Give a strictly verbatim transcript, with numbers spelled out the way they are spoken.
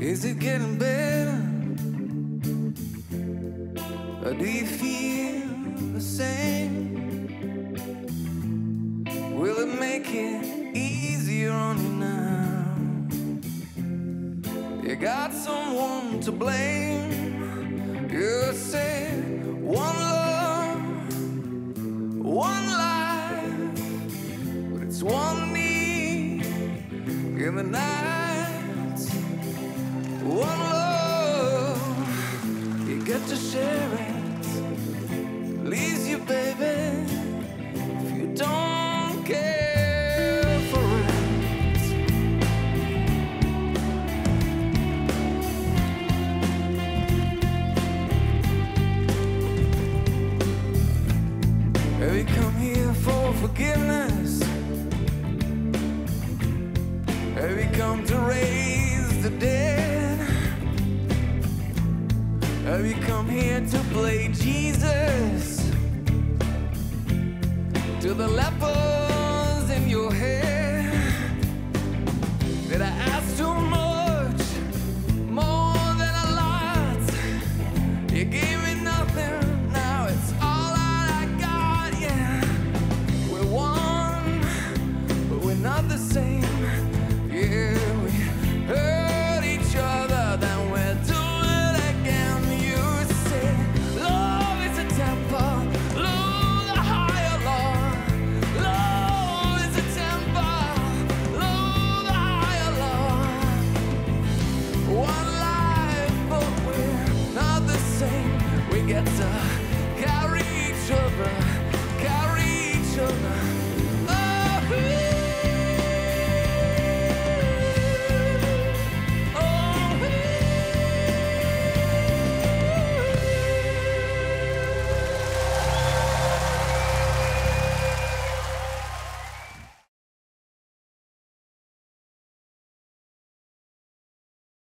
Is it getting better? Or do you feel the same? Will it make it easier on you now? You got someone to blame. You said one love, one life, but it's one need in the night. One love, you get to share it. Please you, baby, if you don't care for it. Have you come here for forgiveness? Have you come to raise the dead? Have you come here to play Jesus to the leper?